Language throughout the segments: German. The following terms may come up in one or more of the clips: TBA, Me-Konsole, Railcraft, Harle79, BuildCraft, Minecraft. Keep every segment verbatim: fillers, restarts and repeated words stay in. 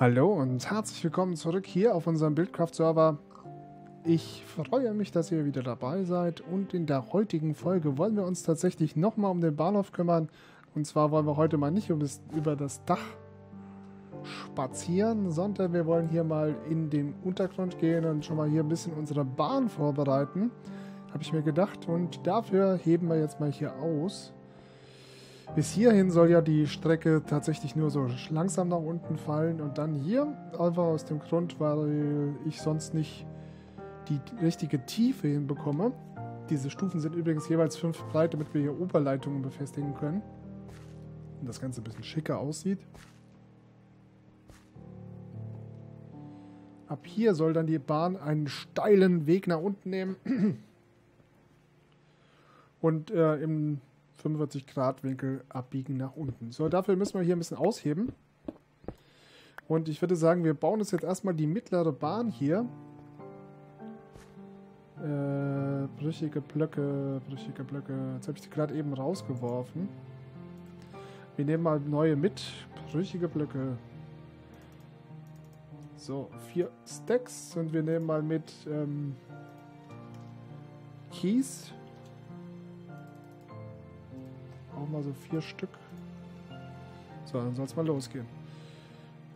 Hallo und herzlich willkommen zurück hier auf unserem BuildCraft-Server. Ich freue mich, dass ihr wieder dabei seid und in der heutigen Folge wollen wir uns tatsächlich nochmal um den Bahnhof kümmern. Und zwar wollen wir heute mal nicht über das Dach spazieren, sondern wir wollen hier mal in den Untergrund gehen und schon mal hier ein bisschen unsere Bahn vorbereiten, habe ich mir gedacht. Und dafür heben wir jetzt mal hier aus. Bis hierhin soll ja die Strecke tatsächlich nur so langsam nach unten fallen und dann hier, einfach aus dem Grund, weil ich sonst nicht die richtige Tiefe hinbekomme. Diese Stufen sind übrigens jeweils fünf breit, damit wir hier Oberleitungen befestigen können und das Ganze ein bisschen schicker aussieht. Ab hier soll dann die Bahn einen steilen Weg nach unten nehmen und äh, im fünfundvierzig Grad Winkel abbiegen nach unten. So, dafür müssen wir hier ein bisschen ausheben. Und ich würde sagen, wir bauen uns jetzt erstmal die mittlere Bahn hier. Äh, brüchige Blöcke, brüchige Blöcke. Jetzt habe ich die gerade eben rausgeworfen. Wir nehmen mal neue mit. Brüchige Blöcke. So, vier Stacks. Und wir nehmen mal mit ähm, Kies. Mal so vier Stück. So, dann soll es mal losgehen.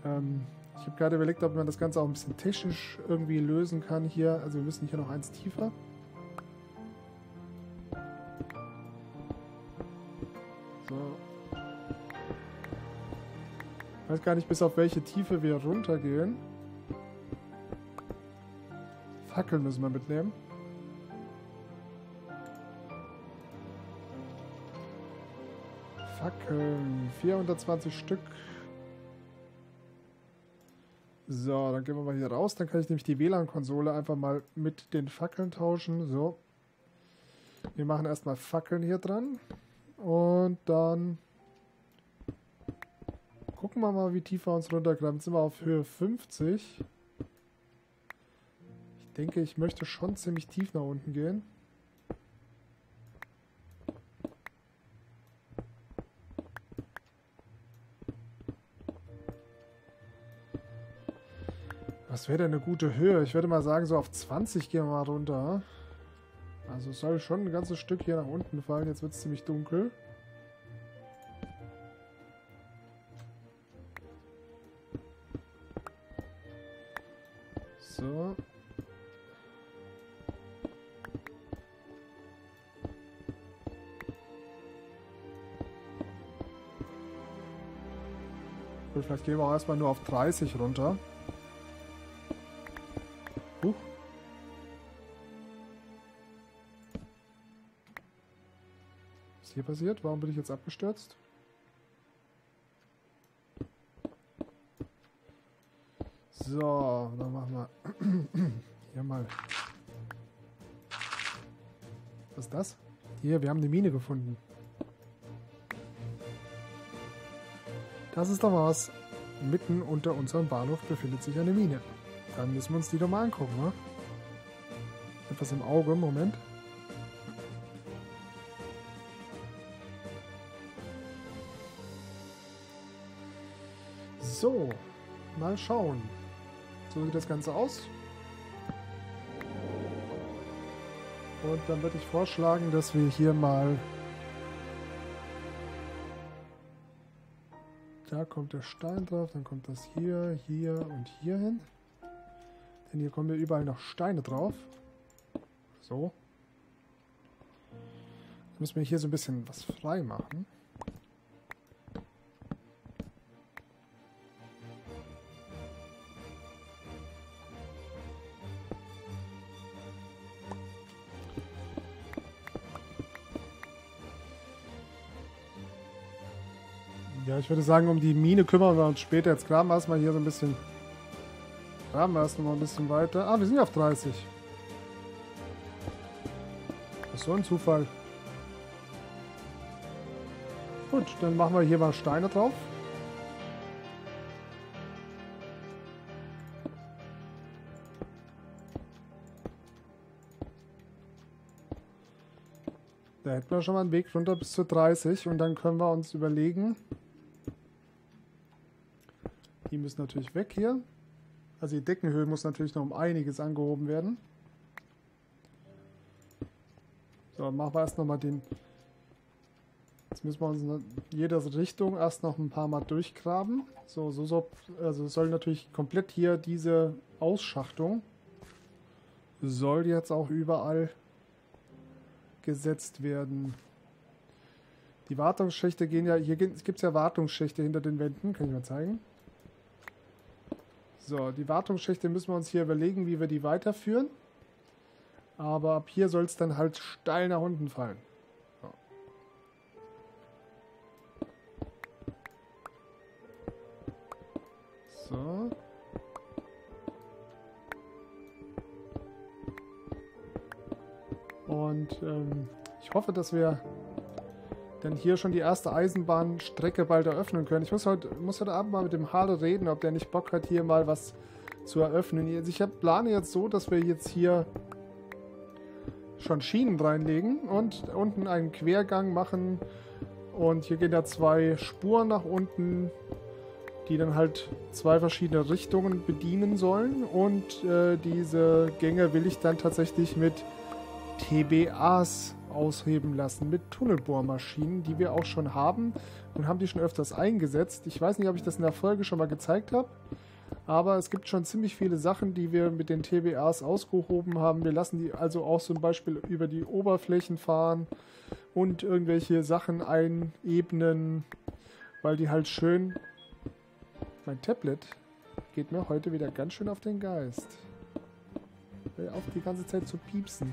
Ähm, ich habe gerade überlegt, ob man das Ganze auch ein bisschen technisch irgendwie lösen kann hier. Also wir müssen hier noch eins tiefer. So. Ich weiß gar nicht, bis auf welche Tiefe wir runtergehen. Fackeln müssen wir mitnehmen. vierhundertzwanzig Stück. So, dann gehen wir mal hier raus. Dann kann ich nämlich die W L A N-Konsole einfach mal mit den Fackeln tauschen. So. Wir machen erstmal Fackeln hier dran. Und dann gucken wir mal, wie tief wir uns runtergraben. Jetzt sind wir auf Höhe fünfzig. Ich denke, ich möchte schon ziemlich tief nach unten gehen. Was wäre denn eine gute Höhe? Ich würde mal sagen, so auf zwanzig gehen wir mal runter. Also es soll schon ein ganzes Stück hier nach unten fallen. Jetzt wird es ziemlich dunkel. So. Und vielleicht gehen wir auch erstmal nur auf dreißig runter. Hier passiert? Warum bin ich jetzt abgestürzt? So, dann machen wir hier mal. Was ist das? Hier, wir haben eine Mine gefunden. Das ist doch was. Mitten unter unserem Bahnhof befindet sich eine Mine. Dann müssen wir uns die doch mal angucken, ne? Etwas im Auge im Moment. So, mal schauen. So sieht das Ganze aus. Und dann würde ich vorschlagen, dass wir hier mal... Da kommt der Stein drauf, dann kommt das hier, hier und hier hin. Denn hier kommen wir überall noch Steine drauf. So. Dann müssen wir hier so ein bisschen was frei machen. Ja, ich würde sagen, um die Mine kümmern wir uns später. Jetzt graben wir erstmal hier so ein bisschen. Graben wir erstmal ein bisschen weiter. Ah, wir sind ja auf dreißig. Das ist so ein Zufall. Gut, dann machen wir hier mal Steine drauf. Da hätten wir schon mal einen Weg runter bis zu dreißig und dann können wir uns überlegen, Die müssen natürlich weg hier. Also die Deckenhöhe muss natürlich noch um einiges angehoben werden. So, machen wir erst nochmal den... Jetzt müssen wir uns in jeder Richtung erst noch ein paar Mal durchgraben. So, so, so also soll natürlich komplett hier diese Ausschachtung soll jetzt auch überall gesetzt werden. Die Wartungsschächte gehen ja, hier gibt es ja Wartungsschächte hinter den Wänden, kann ich mal zeigen. So, die Wartungsschächte müssen wir uns hier überlegen, wie wir die weiterführen. Aber ab hier soll es dann halt steil nach unten fallen. So. So. Und ähm, ich hoffe, dass wir dann hier schon die erste Eisenbahnstrecke bald eröffnen können. Ich muss heute, muss heute Abend mal mit dem Harle reden, ob der nicht Bock hat, hier mal was zu eröffnen. Also ich hab, plane jetzt so, dass wir jetzt hier schon Schienen reinlegen und unten einen Quergang machen. Und hier gehen da zwei Spuren nach unten, die dann halt zwei verschiedene Richtungen bedienen sollen. Und äh, diese Gänge will ich dann tatsächlich mit T B As ausheben lassen, mit Tunnelbohrmaschinen, die wir auch schon haben und haben die schon öfters eingesetzt. Ich weiß nicht, ob ich das in der Folge schon mal gezeigt habe, aber es gibt schon ziemlich viele Sachen, die wir mit den T B As ausgehoben haben. Wir lassen die also auch zum Beispiel über die Oberflächen fahren und irgendwelche Sachen einebnen, weil die halt schön... Mein Tablet geht mir heute wieder ganz schön auf den Geist. Ich will auch die ganze Zeit zu piepsen.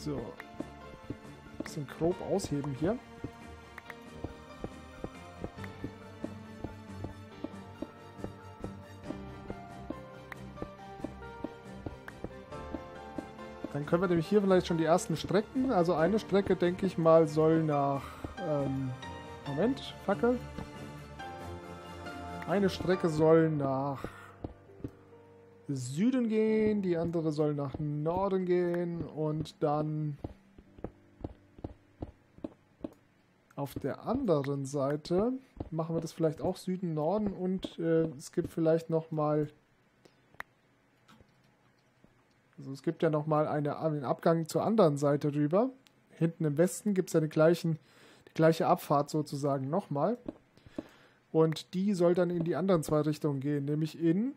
So, ein bisschen grob ausheben hier. Dann können wir nämlich hier vielleicht schon die ersten Strecken, also eine Strecke, denke ich mal, soll nach, ähm, Moment, Fackel. Eine Strecke soll nach Süden gehen, die andere soll nach Norden gehen und dann auf der anderen Seite machen wir das vielleicht auch Süden, Norden und äh, es gibt vielleicht nochmal, also es gibt ja nochmal eine, einen Abgang zur anderen Seite rüber. Hinten im Westen gibt es ja die, gleichen, die gleiche Abfahrt sozusagen nochmal und die soll dann in die anderen zwei Richtungen gehen, nämlich in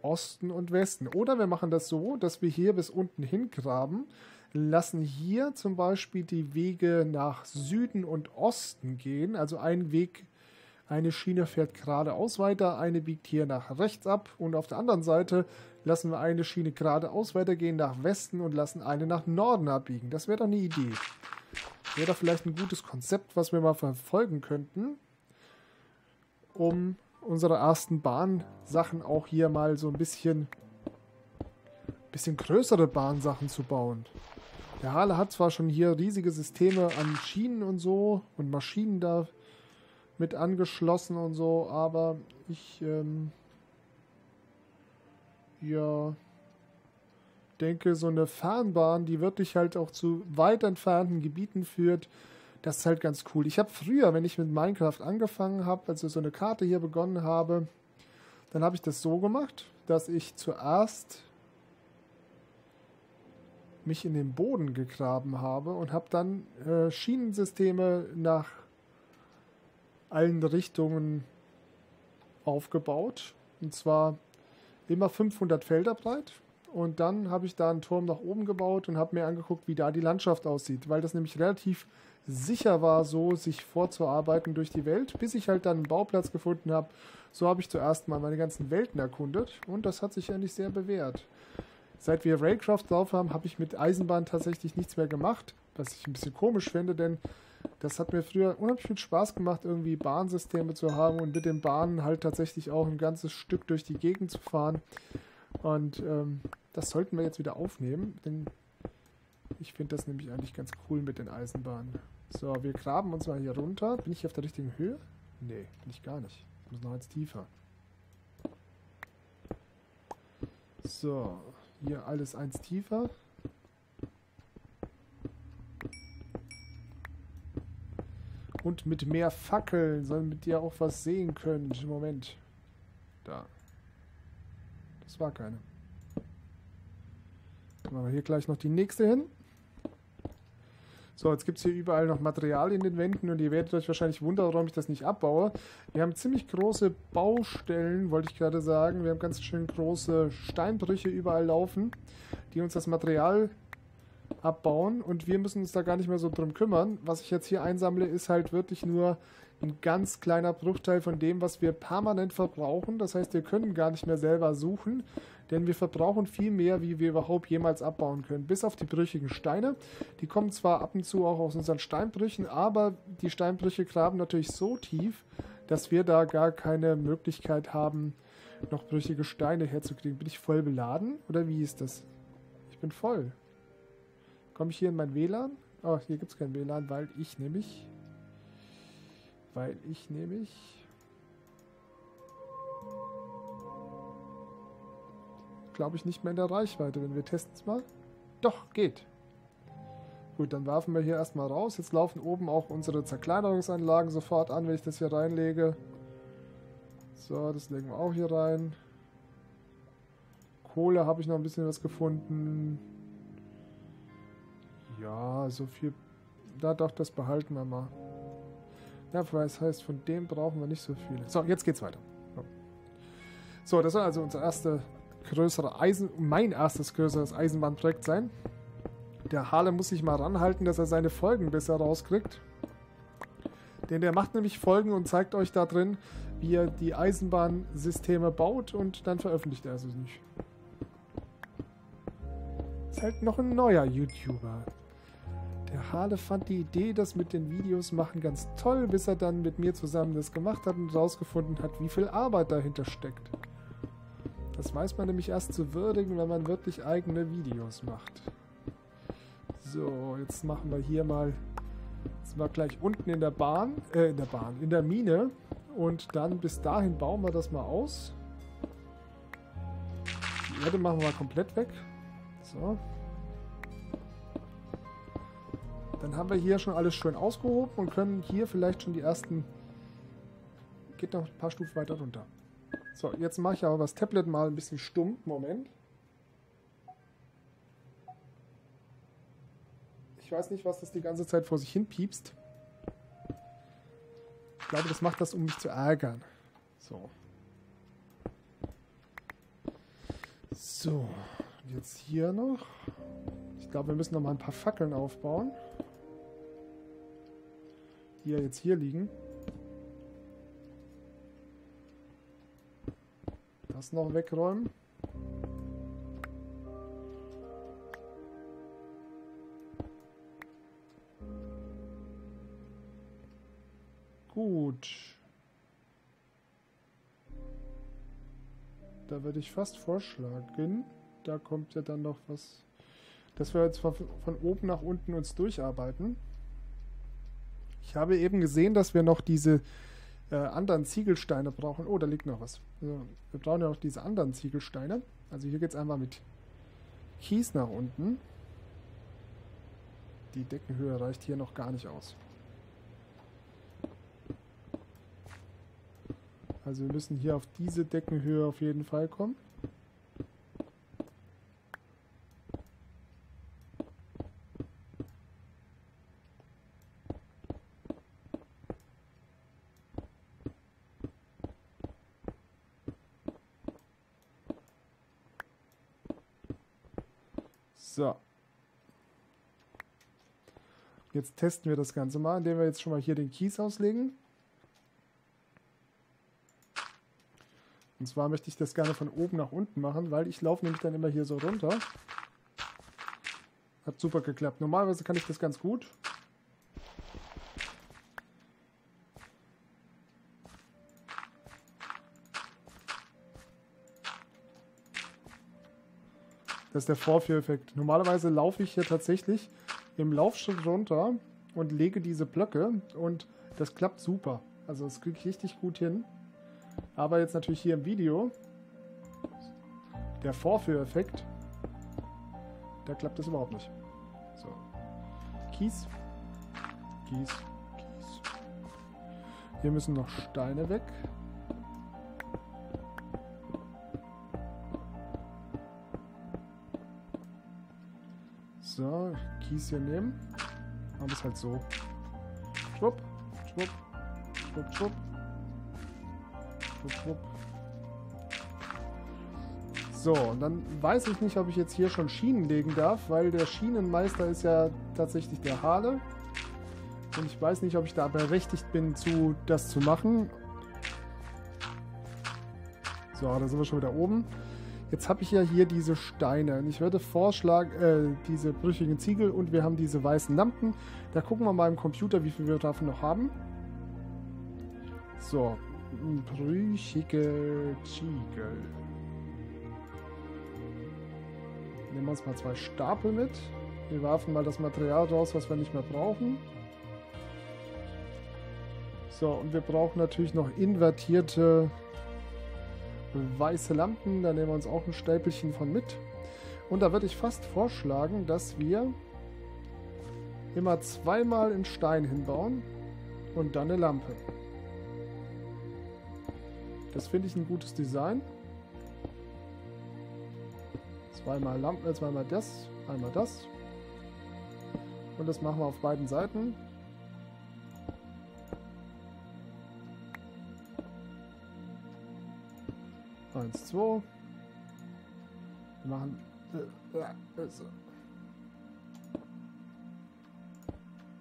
Osten und Westen. Oder wir machen das so, dass wir hier bis unten hingraben, lassen hier zum Beispiel die Wege nach Süden und Osten gehen. Also ein Weg, eine Schiene fährt geradeaus weiter, eine biegt hier nach rechts ab und auf der anderen Seite lassen wir eine Schiene geradeaus weitergehen nach Westen und lassen eine nach Norden abbiegen. Das wäre doch eine Idee. Wäre doch vielleicht ein gutes Konzept, was wir mal verfolgen könnten, um unsere ersten Bahnsachen auch hier mal so ein bisschen bisschen größere Bahnsachen zu bauen. Der Harle hat zwar schon hier riesige Systeme an Schienen und so und Maschinen da mit angeschlossen und so, aber ich ähm, ja denke, so eine Fernbahn, die wirklich halt auch zu weit entfernten Gebieten führt, das ist halt ganz cool. Ich habe früher, wenn ich mit Minecraft angefangen habe, als ich so eine Karte hier begonnen habe, dann habe ich das so gemacht, dass ich zuerst mich in den Boden gegraben habe und habe dann äh, Schienensysteme nach allen Richtungen aufgebaut. Und zwar immer fünfhundert Felder breit. Und dann habe ich da einen Turm nach oben gebaut und habe mir angeguckt, wie da die Landschaft aussieht, weil das nämlich relativ sicher war, so sich vorzuarbeiten durch die Welt, bis ich halt dann einen Bauplatz gefunden habe. So habe ich zuerst mal meine ganzen Welten erkundet und das hat sich eigentlich sehr bewährt. Seit wir Railcraft drauf haben, habe ich mit Eisenbahn tatsächlich nichts mehr gemacht, was ich ein bisschen komisch finde, denn das hat mir früher unheimlich viel Spaß gemacht, irgendwie Bahnsysteme zu haben und mit den Bahnen halt tatsächlich auch ein ganzes Stück durch die Gegend zu fahren. Und ähm, das sollten wir jetzt wieder aufnehmen, denn ich finde das nämlich eigentlich ganz cool mit den Eisenbahnen. So, wir graben uns mal hier runter. Bin ich auf der richtigen Höhe? Nee, bin ich gar nicht. Ich muss noch eins tiefer. So, hier alles eins tiefer. Und mit mehr Fackeln, damit ihr auch was sehen könnt. Moment. Da. Das war keine. Dann machen wir hier gleich noch die nächste hin. So, jetzt gibt es hier überall noch Material in den Wänden und ihr werdet euch wahrscheinlich wundern, warum ich das nicht abbaue. Wir haben ziemlich große Baustellen, wollte ich gerade sagen. Wir haben ganz schön große Steinbrüche überall laufen, die uns das Material abbauen und wir müssen uns da gar nicht mehr so drum kümmern. Was ich jetzt hier einsammle, ist halt wirklich nur ein ganz kleiner Bruchteil von dem, was wir permanent verbrauchen. Das heißt, wir können gar nicht mehr selber suchen, denn wir verbrauchen viel mehr, wie wir überhaupt jemals abbauen können. Bis auf die brüchigen Steine. Die kommen zwar ab und zu auch aus unseren Steinbrüchen, aber die Steinbrüche graben natürlich so tief, dass wir da gar keine Möglichkeit haben, noch brüchige Steine herzukriegen. Bin ich voll beladen? Oder wie ist das? Ich bin voll. Komme ich hier in mein W L A N? Oh, hier gibt es kein W L A N, weil ich nämlich... Weil ich nämlich... glaube ich nicht mehr in der Reichweite bin. Wir testen es mal. Doch, geht. Gut, dann werfen wir hier erstmal raus. Jetzt laufen oben auch unsere Zerkleinerungsanlagen sofort an, wenn ich das hier reinlege. So, das legen wir auch hier rein. Kohle habe ich noch ein bisschen was gefunden. Ja, so viel... Da doch, das behalten wir mal. Ja, weil es heißt, von dem brauchen wir nicht so viele. So, jetzt geht's weiter. So, das soll also unser erste größere Eisen, mein erstes größeres Eisenbahnprojekt sein. Der Harle muss sich mal ranhalten, dass er seine Folgen besser rauskriegt. Denn der macht nämlich Folgen und zeigt euch da drin, wie er die Eisenbahnsysteme baut und dann veröffentlicht er es nicht. Ist halt noch ein neuer YouTuber. Der Harle fand die Idee, das mit den Videos machen, ganz toll, bis er dann mit mir zusammen das gemacht hat und rausgefunden hat, wie viel Arbeit dahinter steckt. Das weiß man nämlich erst zu würdigen, wenn man wirklich eigene Videos macht. So, jetzt machen wir hier mal... Jetzt sind wir gleich unten in der Bahn, äh, in der Bahn, in der Mine. Und dann bis dahin bauen wir das mal aus. Die Erde machen wir mal komplett weg. So. Dann haben wir hier schon alles schön ausgehoben und können hier vielleicht schon die ersten... Geht noch ein paar Stufen weiter runter. So, jetzt mache ich aber das Tablet mal ein bisschen stumm. Moment. Ich weiß nicht, was das die ganze Zeit vor sich hin piepst. Ich glaube, das macht das, um mich zu ärgern. So. So. Und jetzt hier noch... Ich glaube, wir müssen noch mal ein paar Fackeln aufbauen, die ja jetzt hier liegen. Das noch wegräumen. Gut. Da würde ich fast vorschlagen, da kommt ja dann noch was... Dass wir jetzt von, von oben nach unten uns durcharbeiten. Ich habe eben gesehen, dass wir noch diese äh, anderen Ziegelsteine brauchen. Oh, da liegt noch was. Also, wir brauchen ja noch diese anderen Ziegelsteine. Also hier geht es einmal mit Kies nach unten. Die Deckenhöhe reicht hier noch gar nicht aus. Also wir müssen hier auf diese Deckenhöhe auf jeden Fall kommen. So. Jetzt testen wir das Ganze mal, indem wir jetzt schon mal hier den Kies auslegen. Und zwar möchte ich das gerne von oben nach unten machen, weil ich laufe nämlich dann immer hier so runter. Hat super geklappt. Normalerweise kann ich das ganz gut. Das ist der Vorführeffekt. Normalerweise laufe ich hier tatsächlich im Laufschritt runter und lege diese Blöcke und das klappt super. Also das kriege ich richtig gut hin. Aber jetzt natürlich hier im Video, der Vorführeffekt, da klappt das überhaupt nicht. So. Kies, Kies, Kies, Hier müssen noch Steine weg. So, Kies hier nehmen. Machen wir es halt so. Schwupp, schwupp, schwupp, schwupp. Schwupp, schwupp. So, und dann weiß ich nicht, ob ich jetzt hier schon Schienen legen darf, weil der Schienenmeister ist ja tatsächlich der Harle. Und ich weiß nicht, ob ich da berechtigt bin, zu das zu machen. So, da sind wir schon wieder oben. Jetzt habe ich ja hier diese Steine. Und ich würde vorschlagen, äh, diese brüchigen Ziegel und wir haben diese weißen Lampen. Da gucken wir mal im Computer, wie viel wir davon noch haben. So, brüchige Ziegel. Nehmen wir uns mal zwei Stapel mit. Wir werfen mal das Material raus, was wir nicht mehr brauchen. So, und wir brauchen natürlich noch invertierte weiße Lampen. Da nehmen wir uns auch ein Stäbelchen von mit. Und da würde ich fast vorschlagen, dass wir immer zweimal einen Stein hinbauen und dann eine Lampe. Das finde ich ein gutes Design. Zweimal Lampen, zweimal das, einmal das. Und das machen wir auf beiden Seiten. Eins, zwei. Wir machen...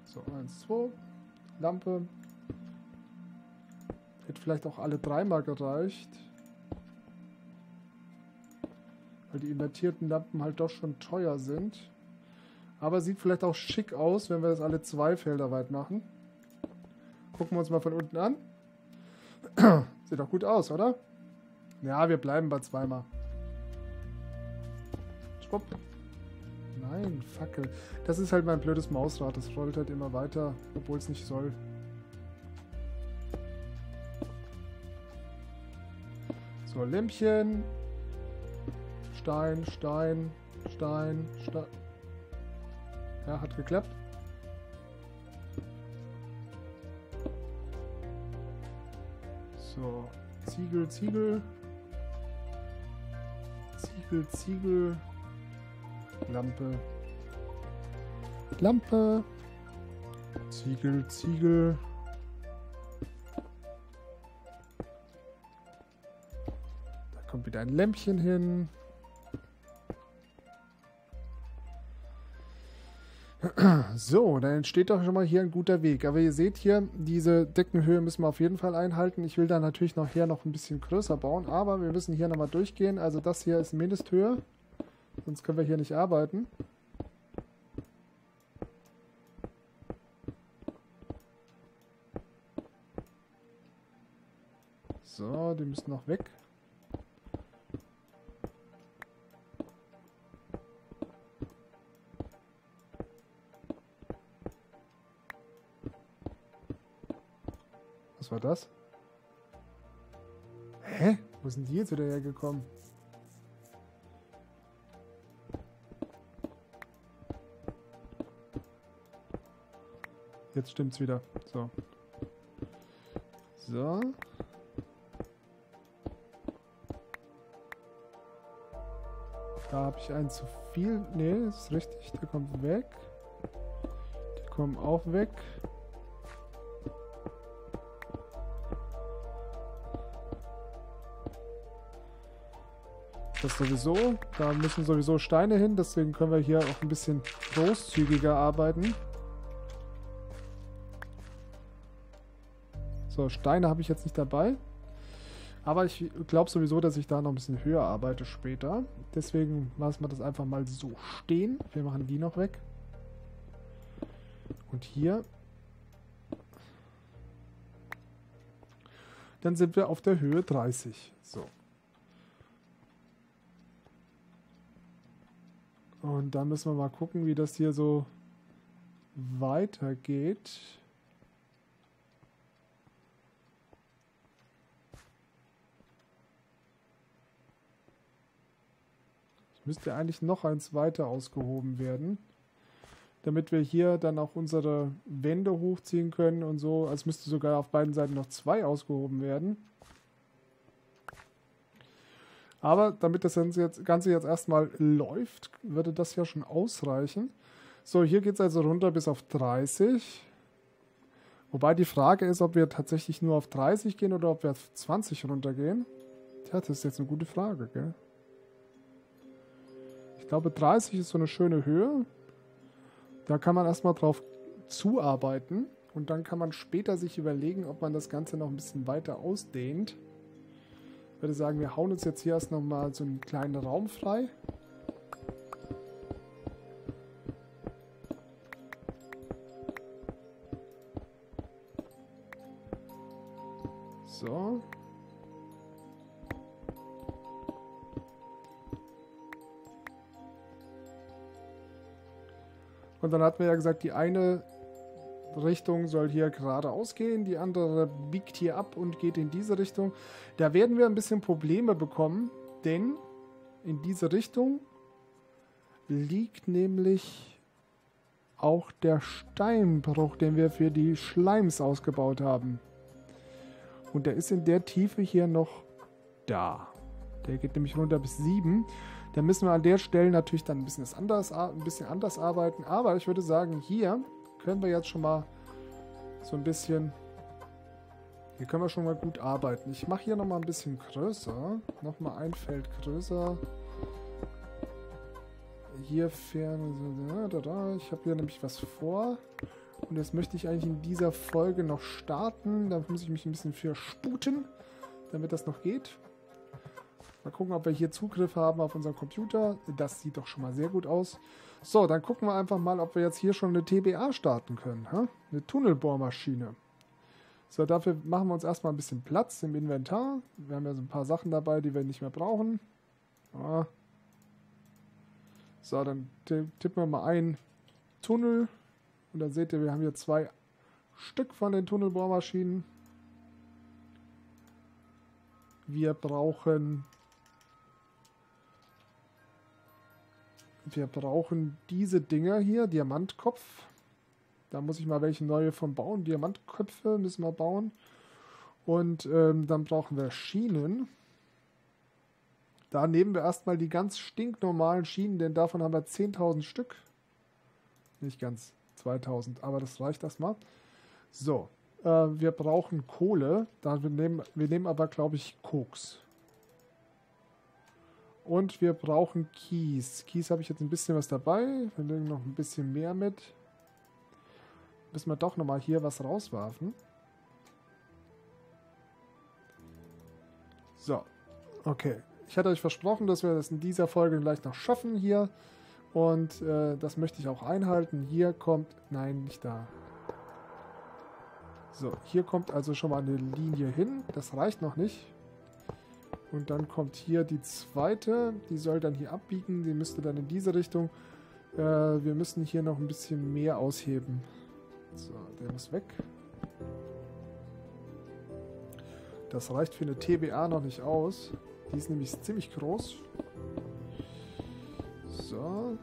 So, eins, zwei. Lampe. Hätte vielleicht auch alle dreimal gereicht. Weil die invertierten Lampen halt doch schon teuer sind. Aber sieht vielleicht auch schick aus, wenn wir das alle zwei Felder weit machen. Gucken wir uns mal von unten an. Sieht doch gut aus, oder? Ja, wir bleiben bei zweimal. Schwupp. Nein, Fackel. Das ist halt mein blödes Mausrad. Das rollt halt immer weiter, obwohl es nicht soll. So, Lämpchen. Stein, Stein, Stein, Stein. Ja, hat geklappt. So, Ziegel, Ziegel. Ziegel, Ziegel. Lampe. Lampe. Ziegel, Ziegel. Da kommt wieder ein Lämpchen hin. So, dann entsteht doch schon mal hier ein guter Weg. Aber ihr seht hier, diese Deckenhöhe müssen wir auf jeden Fall einhalten. Ich will da natürlich nachher noch ein bisschen größer bauen, aber wir müssen hier nochmal durchgehen. Also das hier ist Mindesthöhe, sonst können wir hier nicht arbeiten. So, die müssen noch weg. Was war das? Hä? Wo sind die jetzt wieder hergekommen? Jetzt stimmt's wieder. So. So. Da habe ich einen zu viel. Nee, ist richtig. Der kommt weg. Die kommen auch weg. Das sowieso. Da müssen sowieso Steine hin, deswegen können wir hier auch ein bisschen großzügiger arbeiten. So, Steine habe ich jetzt nicht dabei. Aber ich glaube sowieso, dass ich da noch ein bisschen höher arbeite später. Deswegen lassen wir das einfach mal so stehen. Wir machen die noch weg. Und hier. Dann sind wir auf der Höhe dreißig. So. Und dann müssen wir mal gucken, wie das hier so weitergeht. Ich müsste eigentlich noch eins weiter ausgehoben werden. damit wir hier dann auch unsere Wände hochziehen können und so. Als müsste sogar auf beiden Seiten noch zwei ausgehoben werden. Aber damit das Ganze jetzt erstmal läuft, würde das ja schon ausreichen. So, hier geht es also runter bis auf dreißig. Wobei die Frage ist, ob wir tatsächlich nur auf dreißig gehen oder ob wir auf zwanzig runtergehen. Tja, das ist jetzt eine gute Frage, gell? Ich glaube, dreißig ist so eine schöne Höhe. Da kann man erstmal drauf zuarbeiten. Und dann kann man später sich überlegen, ob man das Ganze noch ein bisschen weiter ausdehnt. Ich würde sagen, wir hauen uns jetzt hier erst nochmal so einen kleinen Raum frei. So. Und dann hatten wir ja gesagt, die eine Richtung soll hier geradeaus gehen, die andere biegt hier ab und geht in diese Richtung. Da werden wir ein bisschen Probleme bekommen, denn in diese Richtung liegt nämlich auch der Steinbruch, den wir für die Schleims ausgebaut haben. Und der ist in der Tiefe hier noch da. Der geht nämlich runter bis sieben. Da müssen wir an der Stelle natürlich dann ein bisschen anders, ein bisschen anders arbeiten. Aber ich würde sagen, hier können wir jetzt schon mal so ein bisschen... Hier können wir schon mal gut arbeiten. Ich mache hier nochmal ein bisschen größer. Nochmal ein Feld größer. Hier fern... Ich habe hier nämlich was vor. Und jetzt möchte ich eigentlich in dieser Folge noch starten. Da muss ich mich ein bisschen für sputen, damit das noch geht. Mal gucken, ob wir hier Zugriff haben auf unseren Computer. Das sieht doch schon mal sehr gut aus. So, dann gucken wir einfach mal, ob wir jetzt hier schon eine T B A starten können. Hä? Eine Tunnelbohrmaschine. So, dafür machen wir uns erstmal ein bisschen Platz im Inventar. Wir haben ja so ein paar Sachen dabei, die wir nicht mehr brauchen. Ja. So, dann tippen wir mal ein Tunnel. Und dann seht ihr, wir haben hier zwei Stück von den Tunnelbohrmaschinen. Wir brauchen... Wir brauchen diese Dinger hier, Diamantkopf. Da muss ich mal welche neue von bauen. Diamantköpfe müssen wir bauen. Und ähm, dann brauchen wir Schienen. Da nehmen wir erstmal die ganz stinknormalen Schienen, denn davon haben wir zehntausend Stück. Nicht ganz, zweitausend, aber das reicht erstmal. So, äh, wir brauchen Kohle. Da wir, nehmen, wir nehmen aber, glaube ich, Koks. Und wir brauchen Kies. Kies habe ich jetzt ein bisschen was dabei. Wir legen noch ein bisschen mehr mit. Müssen wir doch nochmal hier was rauswerfen. So. Okay. Ich hatte euch versprochen, dass wir das in dieser Folge gleich noch schaffen hier. Und äh, das möchte ich auch einhalten. Hier kommt... Nein, nicht da. So, hier kommt also schon mal eine Linie hin. Das reicht noch nicht. Und dann kommt hier die zweite, die soll dann hier abbiegen, die müsste dann in diese Richtung. Äh, wir müssen hier noch ein bisschen mehr ausheben. So, der muss weg. Das reicht für eine T B A noch nicht aus. Die ist nämlich ziemlich groß. So.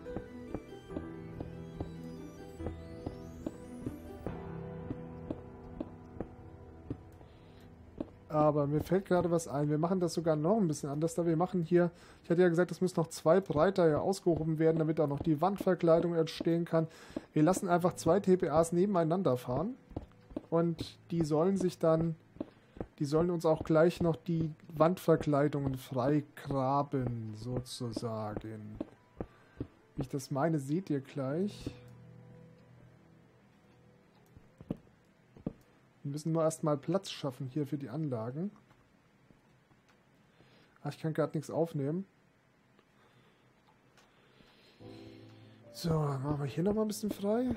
Aber mir fällt gerade was ein. Wir machen das sogar noch ein bisschen anders. Da wir machen hier, ich hatte ja gesagt, es müssen noch zwei breiter ja ausgehoben werden, damit auch noch die Wandverkleidung entstehen kann. Wir lassen einfach zwei T B As nebeneinander fahren. Und die sollen sich dann, die sollen uns auch gleich noch die Wandverkleidungen freigraben, sozusagen. Wie ich das meine, seht ihr gleich. Wir müssen nur erstmal Platz schaffen hier für die Anlagen. Ah, ich kann gerade nichts aufnehmen. So, machen wir hier nochmal ein bisschen frei.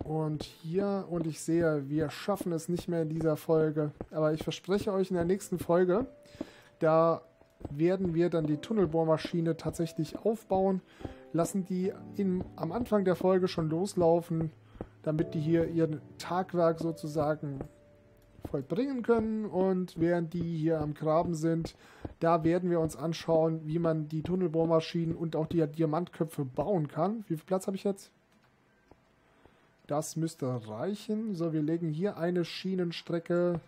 Und hier, und ich sehe, wir schaffen es nicht mehr in dieser Folge. Aber ich verspreche euch, in der nächsten Folge, da werden wir dann die Tunnelbohrmaschine tatsächlich aufbauen. Lassen die in, am Anfang der Folge schon loslaufen, damit die hier ihren Tagwerk sozusagen vollbringen können. Und während die hier am Graben sind, Da werden wir uns anschauen, wie man die Tunnelbohrmaschinen und auch die Diamantköpfe bauen kann. Wie viel Platz habe ich jetzt? Das müsste reichen. So, wir legen hier eine Schienenstrecke.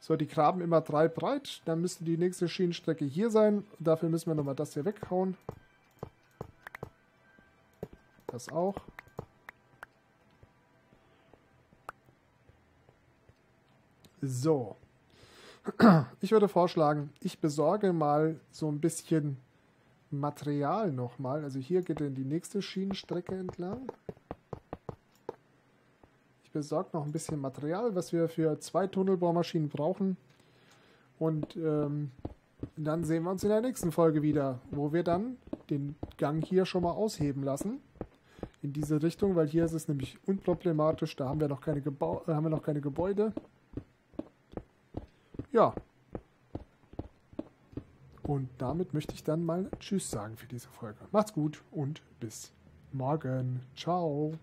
So, die graben immer drei breit. Dann müsste die nächste Schienenstrecke hier sein. Dafür müssen wir nochmal das hier weghauen. Das auch. So, ich würde vorschlagen, ich besorge mal so ein bisschen Material nochmal. Also hier geht dann die nächste Schienenstrecke entlang. Ich besorge noch ein bisschen Material, was wir für zwei Tunnelbohrmaschinen brauchen. Und ähm, dann sehen wir uns in der nächsten Folge wieder, wo wir dann den Gang hier schon mal ausheben lassen. In diese Richtung, weil hier ist es nämlich unproblematisch. Da haben wir noch keine, Gebau- äh, haben wir noch keine Gebäude. Ja, und damit möchte ich dann mal Tschüss sagen für diese Folge. Macht's gut und bis morgen. Ciao.